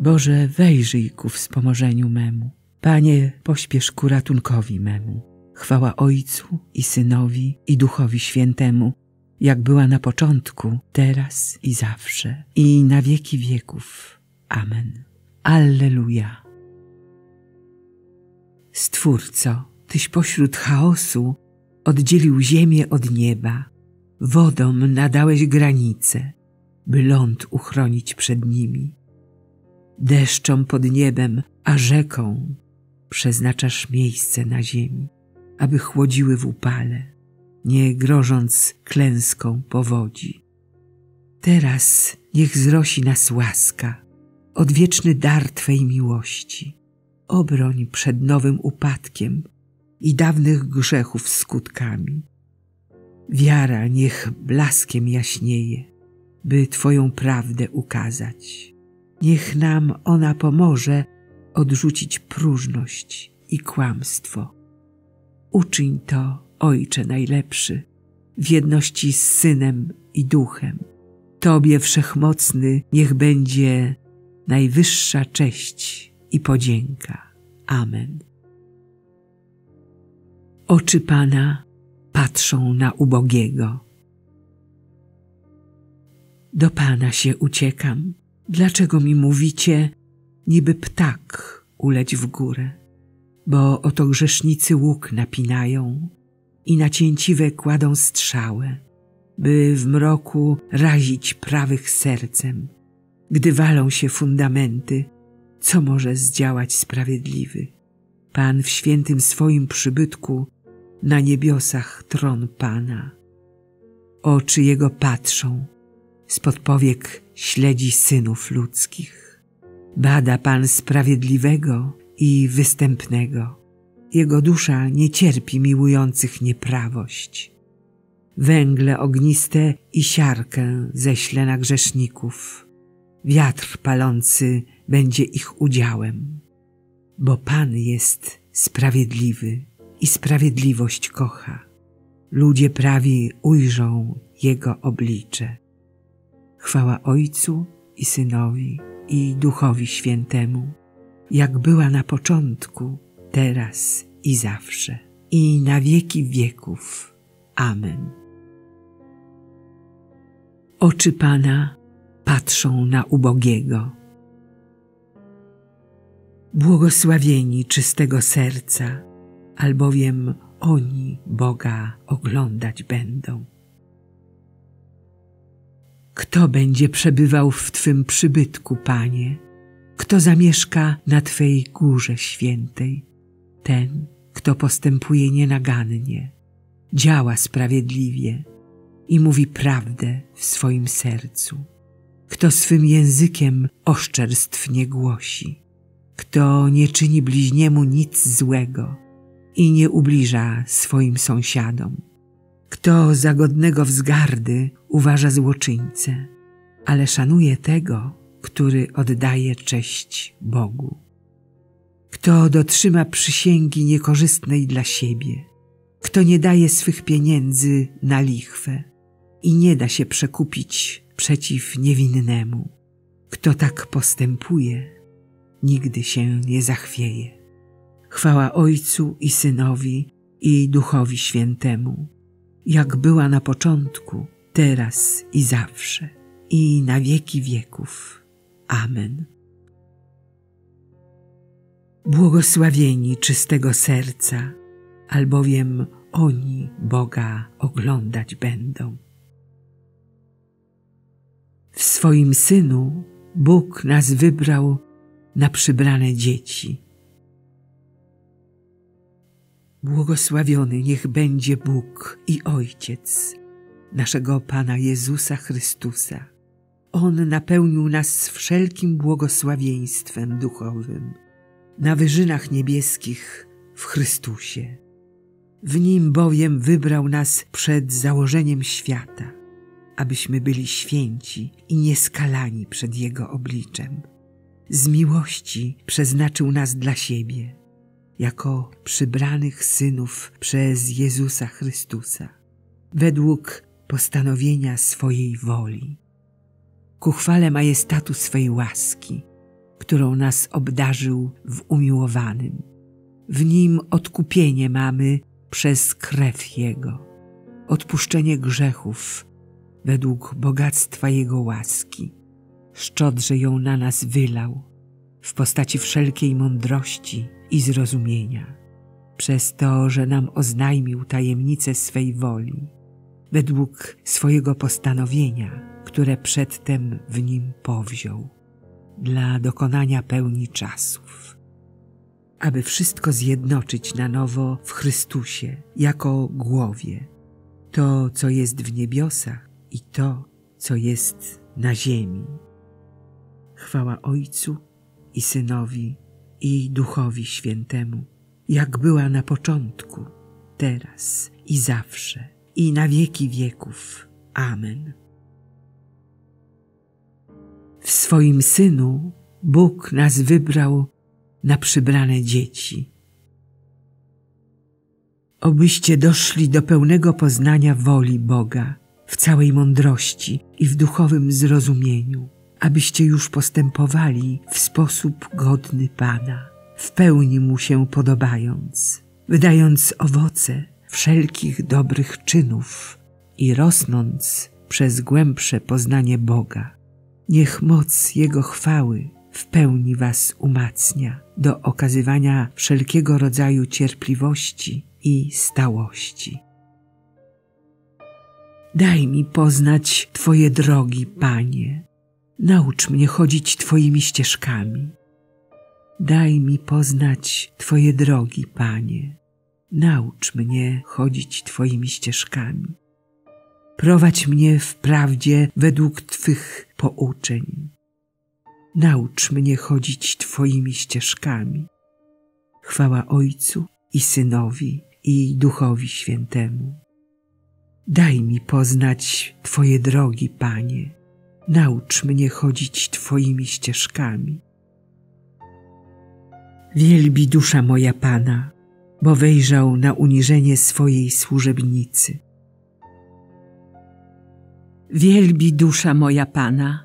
Boże, wejrzyj ku wspomożeniu memu. Panie, pośpiesz ku ratunkowi memu. Chwała Ojcu i Synowi i Duchowi Świętemu, jak była na początku, teraz i zawsze, i na wieki wieków. Amen. Alleluja. Stwórco, Tyś pośród chaosu oddzielił ziemię od nieba, wodom nadałeś granice, by ląd uchronić przed nimi. Deszczom pod niebem, a rzeką przeznaczasz miejsce na ziemi, aby chłodziły w upale, nie grożąc klęską powodzi. Teraz niech zrosi nas łaska, odwieczny dar Twej miłości. Obroń przed nowym upadkiem i dawnych grzechów skutkami. Wiara niech blaskiem jaśnieje, by Twoją prawdę ukazać. Niech nam ona pomoże odrzucić próżność i kłamstwo. Uczyń to, Ojcze Najlepszy, w jedności z Synem i Duchem. Tobie, Wszechmocny, niech będzie najwyższa cześć i podzięka. Amen. Oczy Pana patrzą na ubogiego. Do Pana się uciekam. Dlaczego mi mówicie, niby ptak uleć w górę? Bo oto grzesznicy łuk napinają i na cięciwe kładą strzałę, by w mroku razić prawych sercem. Gdy walą się fundamenty, co może zdziałać sprawiedliwy? Pan w świętym swoim przybytku, na niebiosach tron Pana. Oczy Jego patrzą, spod powiek śledzi synów ludzkich. Bada Pan sprawiedliwego i występnego. Jego dusza nie cierpi miłujących nieprawość. Węgle ogniste i siarkę ześle na grzeszników. Wiatr palący będzie ich udziałem. Bo Pan jest sprawiedliwy i sprawiedliwość kocha. Ludzie prawi ujrzą Jego oblicze. Chwała Ojcu i Synowi i Duchowi Świętemu, jak była na początku, teraz i zawsze, i na wieki wieków. Amen. Oczy Pana patrzą na ubogiego. Błogosławieni czystego serca, albowiem oni Boga oglądać będą. Kto będzie przebywał w Twym przybytku, Panie? Kto zamieszka na Twej górze świętej? Ten, kto postępuje nienagannie, działa sprawiedliwie i mówi prawdę w swoim sercu. Kto swym językiem oszczerstw nie głosi, kto nie czyni bliźniemu nic złego i nie ubliża swoim sąsiadom, kto za godnego wzgardy uważa złoczyńcę, ale szanuje tego, który oddaje cześć Bogu. Kto dotrzyma przysięgi niekorzystnej dla siebie, kto nie daje swych pieniędzy na lichwę i nie da się przekupić przeciw niewinnemu, kto tak postępuje, nigdy się nie zachwieje. Chwała Ojcu i Synowi i Duchowi Świętemu, jak była na początku, teraz i zawsze, i na wieki wieków. Amen. Błogosławieni czystego serca, albowiem oni Boga oglądać będą. W swoim Synu Bóg nas wybrał na przybrane dzieci. Błogosławiony niech będzie Bóg i Ojciec naszego Pana Jezusa Chrystusa. On napełnił nas wszelkim błogosławieństwem duchowym na wyżynach niebieskich w Chrystusie. W Nim bowiem wybrał nas przed założeniem świata, abyśmy byli święci i nieskalani przed Jego obliczem. Z miłości przeznaczył nas dla siebie, jako przybranych synów przez Jezusa Chrystusa, według postanowienia swojej woli, ku chwale majestatu swej łaski, którą nas obdarzył w umiłowanym. W Nim odkupienie mamy przez krew Jego, odpuszczenie grzechów według bogactwa Jego łaski. Szczodrze ją na nas wylał w postaci wszelkiej mądrości i zrozumienia, przez to, że nam oznajmił tajemnicę swej woli, według swojego postanowienia, które przedtem w Nim powziął, dla dokonania pełni czasów, aby wszystko zjednoczyć na nowo w Chrystusie jako głowie, to, co jest w niebiosach i to, co jest na ziemi. Chwała Ojcu i Synowi, i Duchowi Świętemu, jak była na początku, teraz i zawsze, i na wieki wieków. Amen. W swoim Synu Bóg nas wybrał na przybrane dzieci, obyście doszli do pełnego poznania woli Boga w całej mądrości i w duchowym zrozumieniu, abyście już postępowali w sposób godny Pana, w pełni Mu się podobając, wydając owoce wszelkich dobrych czynów i rosnąc przez głębsze poznanie Boga. Niech moc Jego chwały w pełni was umacnia do okazywania wszelkiego rodzaju cierpliwości i stałości. Daj mi poznać Twoje drogi, Panie. Naucz mnie chodzić Twoimi ścieżkami. Daj mi poznać Twoje drogi, Panie. Naucz mnie chodzić Twoimi ścieżkami. Prowadź mnie w prawdzie według Twych pouczeń. Naucz mnie chodzić Twoimi ścieżkami. Chwała Ojcu i Synowi, i Duchowi Świętemu. Daj mi poznać Twoje drogi, Panie. Naucz mnie chodzić Twoimi ścieżkami. Wielbi dusza moja Pana, bo wejrzał na uniżenie swojej służebnicy. Wielbi dusza moja Pana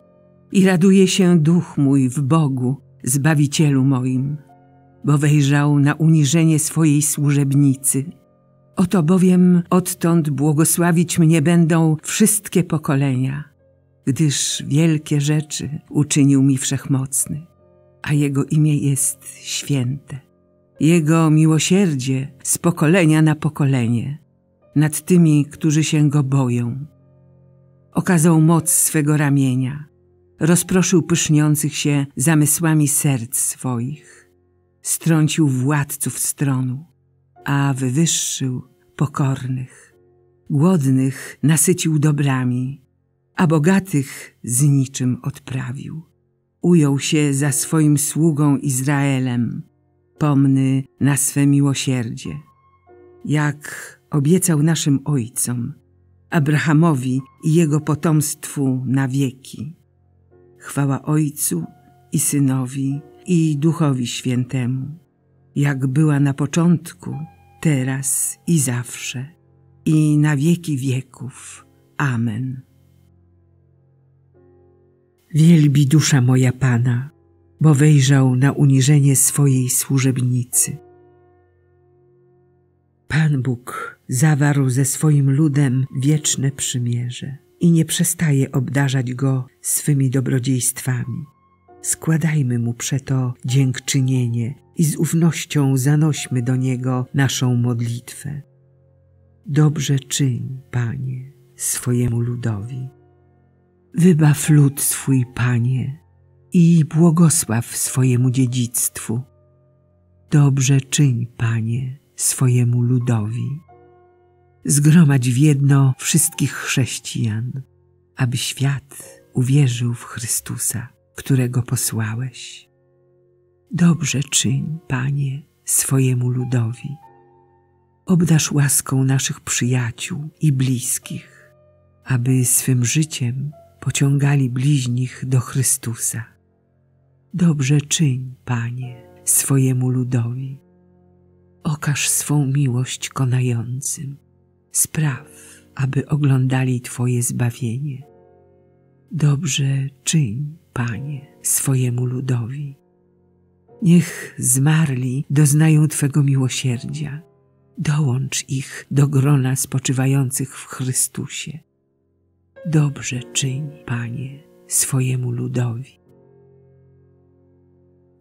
i raduje się duch mój w Bogu, Zbawicielu moim, bo wejrzał na uniżenie swojej służebnicy. Oto bowiem odtąd błogosławić mnie będą wszystkie pokolenia, gdyż wielkie rzeczy uczynił mi Wszechmocny, a Jego imię jest święte. Jego miłosierdzie z pokolenia na pokolenie nad tymi, którzy się Go boją. Okazał moc swego ramienia, rozproszył pyszniących się zamysłami serc swoich, strącił władców z tronu, a wywyższył pokornych. Głodnych nasycił dobrami, a bogatych z niczym odprawił. Ujął się za swoim sługą Izraelem, pomny na swe miłosierdzie, jak obiecał naszym ojcom, Abrahamowi i jego potomstwu na wieki. Chwała Ojcu i Synowi, i Duchowi Świętemu, jak była na początku, teraz i zawsze, i na wieki wieków. Amen. Wielbi dusza moja Pana, bo wejrzał na uniżenie swojej służebnicy. Pan Bóg zawarł ze swoim ludem wieczne przymierze i nie przestaje obdarzać go swymi dobrodziejstwami. Składajmy Mu przeto dziękczynienie i z ufnością zanośmy do Niego naszą modlitwę. Dobrze czyń, Panie, swojemu ludowi. Wybaw lud swój, Panie, i błogosław swojemu dziedzictwu. Dobrze czyń, Panie, swojemu ludowi. Zgromadź w jedno wszystkich chrześcijan, aby świat uwierzył w Chrystusa, którego posłałeś. Dobrze czyń, Panie, swojemu ludowi. Obdarz łaską naszych przyjaciół i bliskich, aby swym życiem pociągali bliźnich do Chrystusa. Dobrze czyń, Panie, swojemu ludowi. Okaż swą miłość konającym. Spraw, aby oglądali Twoje zbawienie. Dobrze czyń, Panie, swojemu ludowi. Niech zmarli doznają Twego miłosierdzia. Dołącz ich do grona spoczywających w Chrystusie. Dobrze czyń, Panie, swojemu ludowi.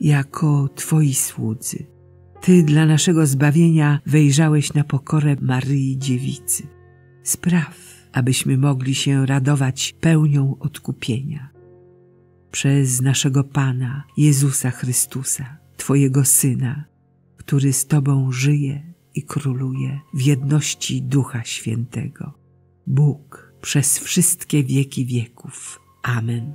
jako Twoi słudzy. Ty dla naszego zbawienia wejrzałeś na pokorę Maryi Dziewicy. Spraw, abyśmy mogli się radować pełnią odkupienia. Przez naszego Pana, Jezusa Chrystusa, Twojego Syna, który z Tobą żyje i króluje w jedności Ducha Świętego. Bóg przez wszystkie wieki wieków. Amen.